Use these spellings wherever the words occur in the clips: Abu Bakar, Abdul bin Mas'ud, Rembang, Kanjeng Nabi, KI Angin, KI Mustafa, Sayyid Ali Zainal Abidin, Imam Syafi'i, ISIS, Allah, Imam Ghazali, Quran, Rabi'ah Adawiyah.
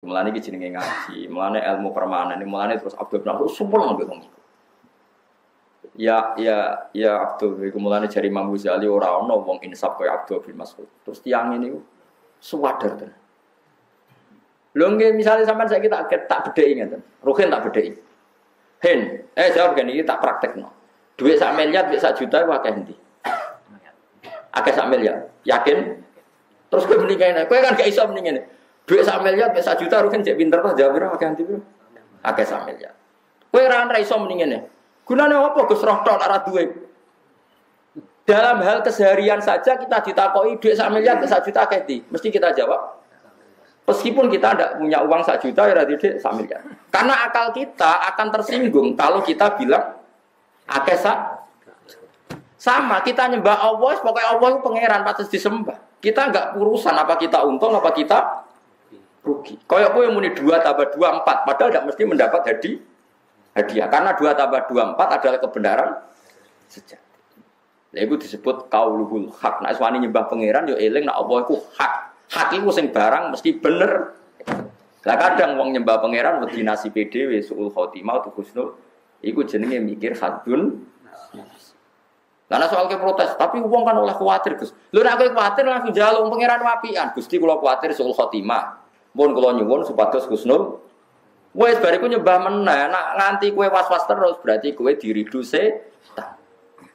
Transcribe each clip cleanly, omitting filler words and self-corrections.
Mulane iki jenenge ngaji, mulane ilmu permanen, mulane terus Abdul bin Abdul sumpel ngombe wong. Ya Abdul iku mulane jari Imam Ghazali ora ana wong insaf kaya Abdul bin Mas'ud. Terus tiyang niku suwadar tenan. Lho nggih misale sampean saiki tak bedheki ngeten. Ruhin tak bedheki. Hen, jawab kan iki tak praktekno. Duit sak miliar, duit sak juta wae akeh endi? Akeh sak miliar. Yakin? Terus kowe muni kene, kowe kan gak iso muni ngene. Duit sak miliar, duit sak juta rukin cek pinter toh jawab piro akeh endi piro? Akeh sak miliar. Kowe ora iso muni ngene. Gunane apa Gus roh tok ora duwe? Dalam hal keseharian saja kita ditakoki duit sak miliar, duit sak juta akeh endi? Mesti kita jawab. Meskipun kita tidak punya uang 1 juta ya tidak sambil kan. Karena akal kita akan tersinggung kalau kita bilang akeh sak. Sama kita nyembah Allah, pokoknya Allah itu pangeran patut disembah. Kita enggak urusan apa kita untung apa kita rugi. Kayak kowe muni 2 + 2 = 4 padahal tidak mesti mendapat hadiah. Karena 2 + 2 = 4 adalah kebenaran sejati. Lha iku disebut qaulul haq. Nek wani nyembah pangeran ya eling nek Allah iku hak. Hakiku sing barang mesti bener. Lah kadang wong nyembah pangeran wedi nasibe dhewe suul khotimah tu husnul. Iku jenenge mikir hadun. Lah soal ke protes, tapi wong kan oleh kuwatir, Gus. Lho nek kowe kuwatir langsung njaluk pangeran wapian. Gusti kula kuwatir suul khotimah. Mun kula nyuwun supados husnul. Wes bariku nyembah meneh, nek nganti kowe was-was terus berarti kowe diridu setan.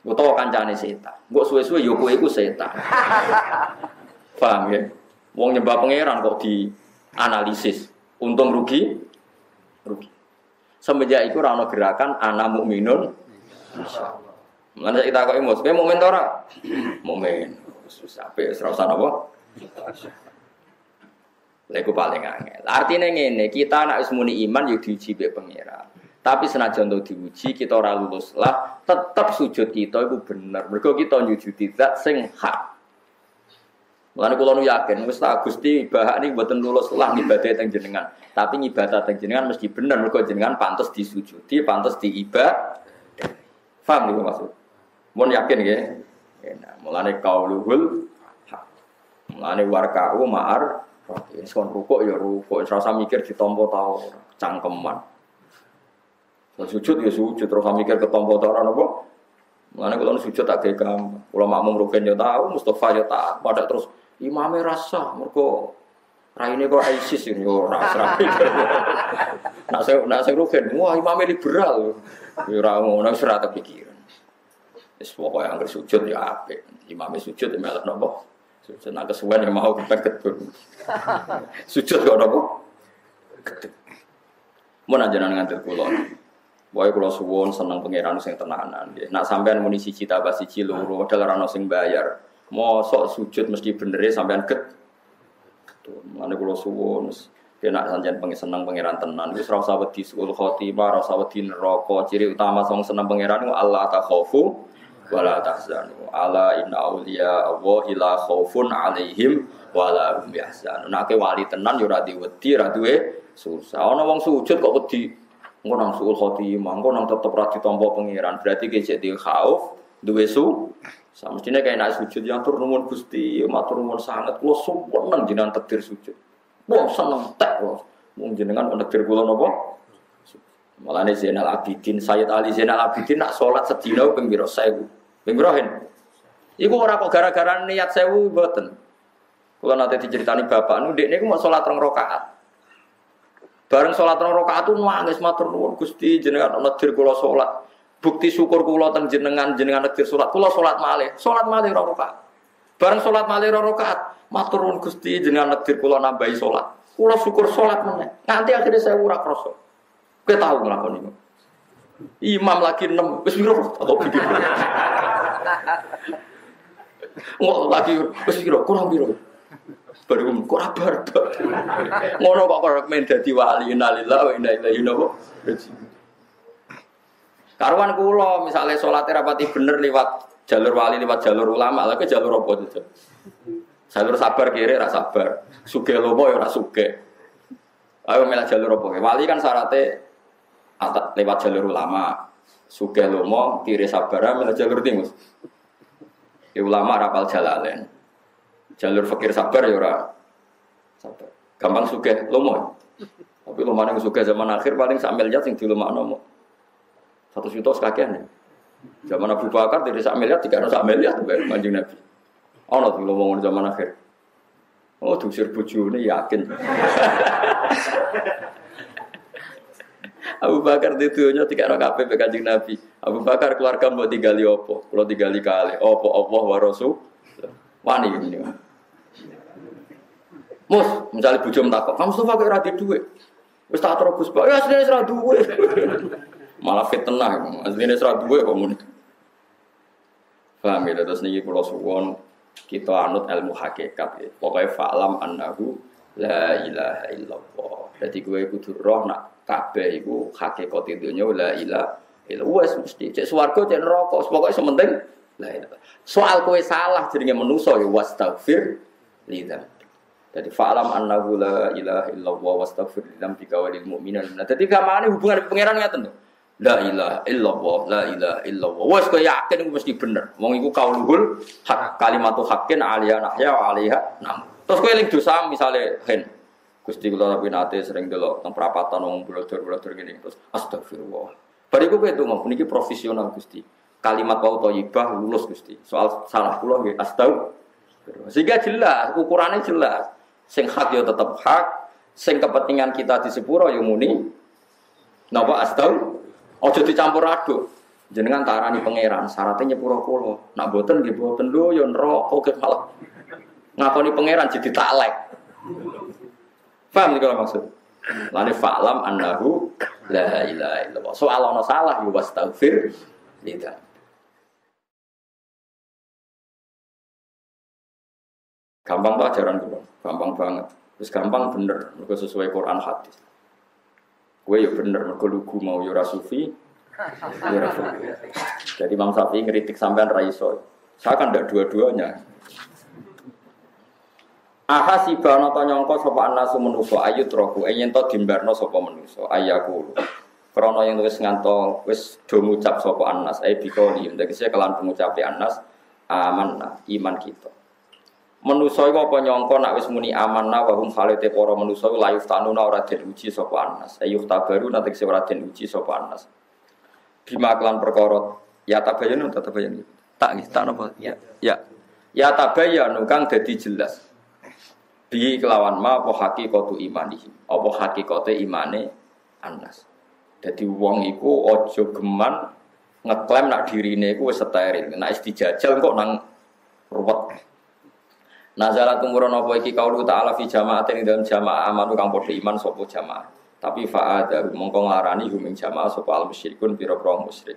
Utawa kancane setan. Engko suwe-suwe ya kowe iku setan. Paham ya? Wong nyembah pangeran kok dianalisis untung rugi. Semenjak itu rano gerakan anak mukminun. Mana kita kok emosi? Mukmin tora? Mukmin. Susah. Serausan apa? Leku paling angel. Artinya ini kita nak ismuni iman yuk diuji be pangeran. Tapi senajan untuk diuji kita ora lulus lah. Tetap sujud kita itu benar. Mergo kita nyujudi zat sing hak. Mulane kula nu yakin wis tak Gusti bahak niki mboten lulus lah ibadah teng jenengan. Tapi ibadah teng jenengan mesti bener mergo jenengan pantes disujudi, pantes diibad. Paham niku maksud. Mun yakin nggih. Nah, mulane kauluhul haq. Mulane warka'u ma'ar rokin son rukuk ya rukuk, ora usah mikir ditampa ta ora, cangkeman. Sujud ya sujud, ora usah mikir ketampa ta ora napa. Mulane kula nu sujud tak gegam. Kula makmum rukin ya tahu, Mustafa ya taat, padha terus imame rasa mergo raine kok ISIS ya ora serap. Nak sing rugen, wah imame liberal. Ya ora ngono serat pikiran. Wis pokoke anggere sujud ya apik. Imame sujud ya melok napa? Sujud nak kesuwen ya mau kepet ketut. Sujud kok napa? Ketut. Mun anjenengan nganti kula. Wae kula suwun seneng pangeran sing tenanan. Nak sampean muni siji tambah siji loro, padahal ana sing bayar. Mosok sujud mesti benere sampean ketul. Mane kula suwun nek sampean seneng pangeran tenan wis ora usah wedi suul khotimah, ora usah wedi neraka. Ciri utama sing seneng pangeran ku Allah ta khaufu wala tahzanu. Ala inna auliya Allahi la khaufun alaihim wala hum yahzanun. Nek wali tenan yo ora diwedi, ora duwe susah. Ana wong sujud kok wedi engko nang suul khotimah, engko nang tetep ra ditampa pangeran. Berarti kecek di khauf duwe su. Samestine kaya nek sujud yang tur nuwun Gusti, matur nuwun sanget kula sumpun jenengan takdir sujud. Wong seneng tek kula. Mung jenengan takdir kula napa? Malane Zainal Abidin, Sayyid Ali Zainal Abidin nak salat sedina ping pira 1000. Ping pira hen? Iku ora kok gara-gara niat 1000 mboten. Kula nate diceritani bapak nu ndek niku mau salat 2 rakaat. Bareng salat 2 rakaat tu nangis matur nuwun Gusti jenengan takdir kula salat. Bukti syukur kula teng jenengan takdir salat kula salat malih rakaat bareng salat malih rakaat matur nuwun Gusti jenengan takdir kula nambahi salat kula syukur salat meneh nganti akhire saya ora krasa kowe tau nglakoni niku imam lagi 6 wis piro kok pikir ngono lagi wis piro kurang piro baru kok abar ngono kok men dadi wali innalillahi wa inna ilaihi raji'un. Karuan kula misalnya salatnya rapati bener lewat jalur wali lewat jalur ulama lha jalur apa itu? Jalur sabar kiri ra sabar. Sugih lomo ya ora sugih. Ayo milih jalur apa? Wali kan syaratnya lewat jalur ulama. Sugih lomo kiri sabar milih jalur timus. Ulama rapal jalalen. Jalur fakir sabar ya ora sabar. gampang sugih lomo. Tapi lomane sugih zaman akhir paling sak miliar sing dilomakno. 100 juta sekakean. Zaman Abu Bakar dari sak miliar 300 sak miliar Kanjeng Nabi. Ana dilomo zaman akhir. Oh, dusir bojone yakin. Abu Bakar di dunia tiga orang KP Kanjeng Nabi. Abu Bakar keluarga mau digali opo, kalau digali kali opo Allah wa Rasul. Wani ini. Mus, misalnya bujum takok, kamu tuh pakai rati duit. Wis tak terobos bae, ya asline ra duwe. Malah fitnah, asline ra duwe kok mun. Paham ya, terus niki kula suwon kita anut ilmu hakikat ya. Pokoke fa'lam annahu la ilaha illallah. Dadi kowe kudu roh nak kabeh iku hakikate dunya la ilaha illallah. Wis mesti cek swarga cek neraka, pokoke sementing la ilaha. Soal kowe salah jenenge manusa ya wastaghfir lidzam. Jadi fa'lam annahu la ilaha illallah wastaghfir lidzam bi kawalil mu'minin. Dadi kamane hubungan pangeran ngaten to. La ilaha illallah la ilaha illallah. Wis kowe yakin iku mesti bener. Wong iku kauluhul hak kalimatu haqqin 'alaiha nahya wa 'alaiha nam. Terus kowe ling dosa misale hen Gusti kula tapi nate sering delok teng perapatan wong blodor-blodor ngene terus astagfirullah. Bariku kowe ndonga puniki profesional Gusti. Kalimat wau thayyibah lulus Gusti. Soal salah kula nggih astagfirullah. Sehingga jelas, ukurannya jelas. Sing hak yo tetep hak, sing kepentingan kita di sepuro yo muni. Napa astagfirullah. Aja dicampur aduk. Jenengan tarani pangeran syaratnya nyepuro kula. Nak boten nggih boten lho yo neraka kok malah. Ngakoni pangeran jadi taklek. Paham nek maksud. Lane fa'lam annahu la ilaha illallah. Soal ana salah ya wastaghfir lidzam. Gampang ta ajaran kula, gampang banget. Wis gampang bener, mergo sesuai Quran hadis. Kowe ya bener mergo lugu mau ya ora sufi. Ya ora sufi. Jadi Imam Syafi'i ngritik sampean ra iso. Saya kan ndak dua-duanya. Aha sibana ta nyangka sapa anasu manusa ayut rogu yen to dimbarno sapa manusa ayaku krana yen wis nganto wis do ngucap sapa anas ai bikoli ndekse kelan pengucape anas amanah iman kita manusa iku apa nyangka nak wis muni amanah wa hum khalite para manusa layuf tanuna ora den uji sapa anas ayuh tabaru ndekse ora den uji sapa anas bima kelan perkara ya tabayun tabayun tak nggih tak napa ya ya ya tabayun kang dadi jelas di kelawan ma apa hakikatu imanihi apa hakikate imane anas. Dadi wong iku aja geman ngeklaim nak dirine iku wis steril, nek wis dijajal kok nang ruwet. Nazala tumurun apa iki kaulu ta'ala fi jama'atin dalam jamaah amanu kang padha iman sapa jamaah. Tapi fa'ada mongko nglarani huming jamaah sapa al-musyrikun pira-pira musyrik.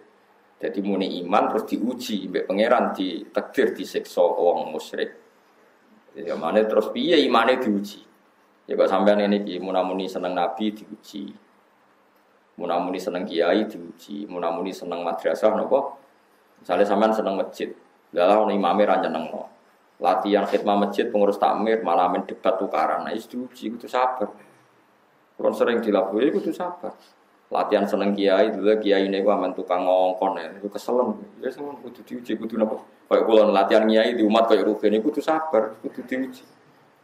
Dadi muni iman terus diuji mbek pangeran ditakdir disiksa wong musyrik. Ya mane terus piye imane diuji. Ya kok sampean ngene iki munamuni seneng nabi diuji. Munamuni seneng kiai diuji, munamuni seneng madrasah napa? Misale sampean seneng masjid. Lah ono imame ra nyenengno. Latihan khidmah masjid pengurus takmir malah men debat tukaran. Nah, diuji kudu sabar. Kulo sering dilakoni kudu sabar. Latihan seneng kiai, dulu kiai niku aman tukang ngongkon ya, itu keselen. Ya sampean kudu diuji kudu napa? Kayak kula latihan kiai di umat kayak rugen niku kudu sabar, kudu diuji.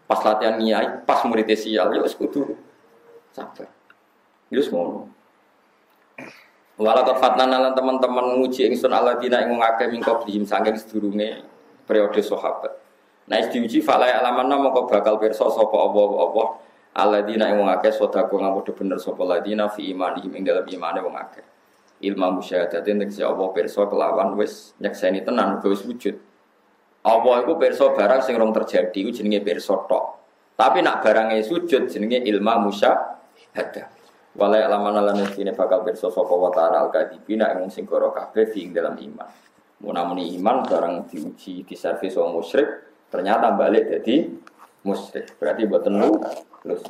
Pas latihan kiai, pas murid sial ya wis kudu sabar. Wis ngono. Walaqad fatnana lan teman-teman nguji ingsun alladzina ing ngake mingko bihim saking sedurunge periode sahabat. Nah diuji fala alamanna mongko bakal pirsa sapa apa-apa alladzina ing ngake sedako ngamudu bener sapa alladzina fi imanihim ing dalem imane wong akeh ilmu musyahadatin tegese apa pirsa kelawan wis nyekseni tenan wis wujud apa iku pirsa barang sing rong terjadi iku jenenge pirsa tok tapi nak barange sujud jenenge ilmu musyahadah wala ya'lamana lanasine bakal pirsa sapa wa ta'ala al-kadibina ing sing karo kabeh ing dalam iman munamuni iman barang diuji diservis wong musyrik ternyata balik dadi musyrik berarti boten lulus.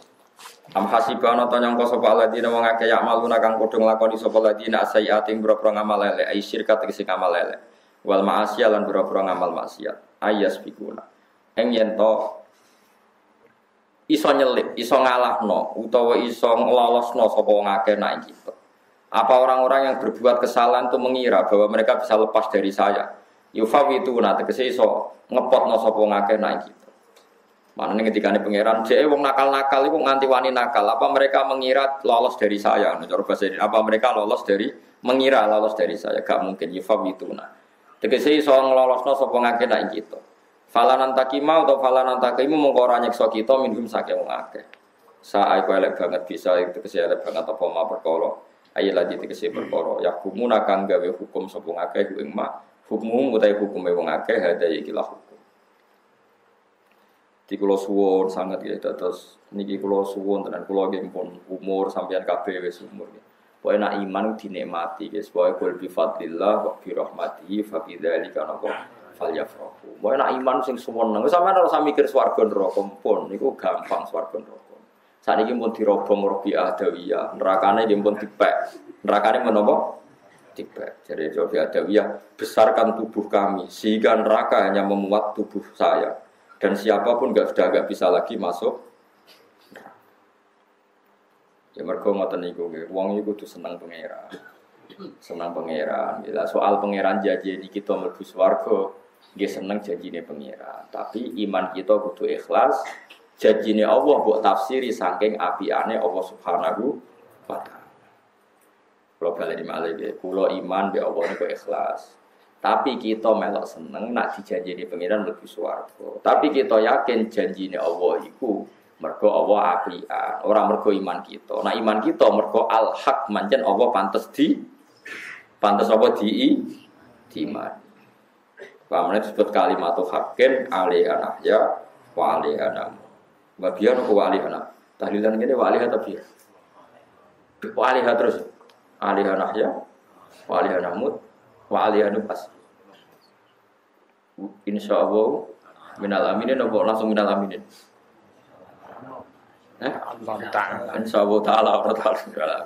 Am hasibana ta nyangka sapa ladina wong akeh yak maluna kang padha nglakoni sapa ladina sayiating boro-boro ngamal elek ai syirkat sing ngamal elek wal ma'asiyah lan boro-boro ngamal maksiat ayas bikuna eng yen to iso nyelik iso ngalahno utawa iso nglolosno sapa wong akeh nak iki apa orang-orang yang berbuat kesalahan itu mengira bahwa mereka bisa lepas dari saya yufawituna tegese iso ngepotno sapa wong akeh nak iki Mana nih ketika nih pangeran, saya wong nakal-nakal itu nganti wani nakal. Apa mereka mengira lolos dari saya? Apa mereka mengira lolos dari saya? Gak mungkin. Yufab itu nah. Tegese iso nglolosno sapa ngake nek kita. Falanantakima atau falanantakimu mongko ora nyiksa kita minhum saking wong akeh. Sae kowe elek banget bisa tegese elek banget apa ma perkara. Ayelah tegese perkara yakumuna kang gawe hukum sapa ngake ku ing ma hukum utahe hukume wong akeh hada ikilah hukum. Iki kula suwun sanget ya terus niki kula suwun tenan kula nggih pun umur sampeyan kabeh wis umur. Pokoke nak iman dinikmati guys, pokoke qul bi fadlillah wa bi rahmatihi fa bidzalika falyafrahu. Pokoke nak iman sing seneng, sampeyan ora usah mikir swarga neraka pun niku gampang swarga neraka. Saniki pun dirobong Rabi'ah Adawiyah, nerakane nggih pun dipek. Nerakane menapa? Dipek. Jadi Rabi'ah Adawiyah, besarkan tubuh kami sehingga neraka hanya memuat tubuh saya dan siapapun enggak bisa lagi masuk. Ya mergo ngoten niku nggih, wong iku kudu seneng pangeran. Seneng pangeran. Bila soal pangeran janji kita mlebu swarga, nggih seneng janjine pangeran. Tapi iman kita kudu ikhlas, janjine Allah mbok tafsiri saking apiane Allah Subhanahu wa taala. Kula baleni malih nggih, kula iman be Allah niku ikhlas. Tapi kita melok seneng nak dijanjine pangeran mlebu swarga. Tapi kita yakin janjine Allah iku mergo Allah apian, orang mergo iman kita. Nah iman kita mergo al-haq mancen Allah pantes apa di iman. Pamane disebut kalimatu haqqin aliha nahya wa aliha nam. Bagian ku aliha nam. Tahlilan kene wa aliha tabiya. Wa aliha terus aliha nahya wa aliha namut wa aliha nufas. Insyaallah minal aminin apa langsung minal aminin. Insyaallah taala ta'ala.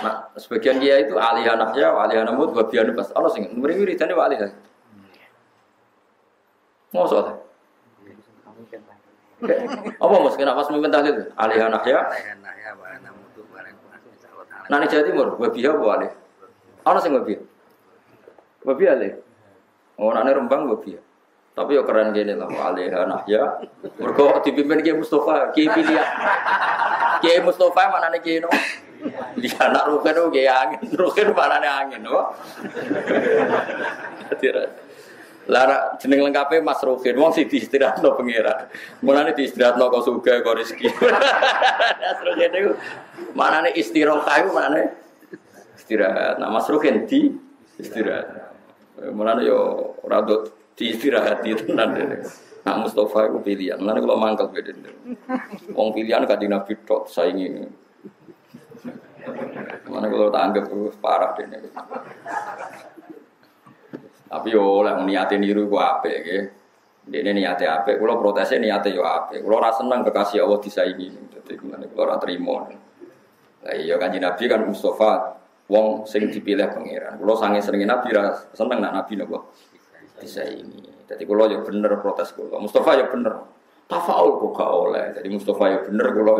Nah, sebagian dia itu alih anaknya, alih anamut, babian pas Allah sing murid-muridane wa alih. Mosok. Apa mos kena pas mimpin tahlil? Alih anaknya, wa anamut wa insyaallah taala. Nang Jawa Timur babia apa alih? Ana sing babia. Babia alih. Orane Rembang babia. Tapi yo keren gini lah, Alihah Nahya. Mergo dipimpin KI Mustafa, KI pilihan. KI Mustafa mana nih KI no? Di anak Rukin, KI Angin. Rukin mana nih Angin no? Lara jeneng lengkapnya Mas Rukin. Wong sih diistirahat no pengira. Mana nih diistirahat no kau suka kau rezeki. Mas Rukin itu mana nih istirahat? Mana nih istirahat? Nah Mas Rukin di istirahat. Mana nih yo radut. Diistirahat itu nanti. Nah Mustafa itu pilihan. Nanti kalau mangkel beda. Wong pilihan Kanjeng Nabi tok saingi. Nanti kalau tak anggap parah deh. Tapi yo lah niatin niru gua ape, ke? Dia niate ape. Kalau protesnya niate yo ape. Kalau rasa senang kekasih Allah disaingi. Jadi nanti kalau orang terima. Nah iya Kanjeng Nabi kan Mustafa. Wong sering dipilih pangeran. Kalau sange seringin Nabi rasa senang nak Nabi nopo. Bisa ini. Jadi kalau ya bener protes kalau Mustafa ya bener. Tafaul kok gak oleh. Jadi Mustafa ya bener kalau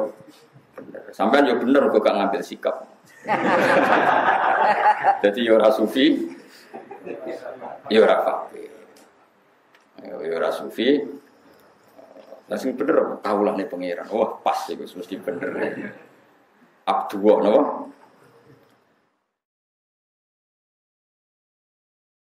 bener. Sampean ya bener kok gak ngambil sikap. Jadi ya ora sufi. Ya ora fakir. Ya ora sufi. Langsung bener taulane pangeran. Wah, pas iku mesti bener. Abduh napa?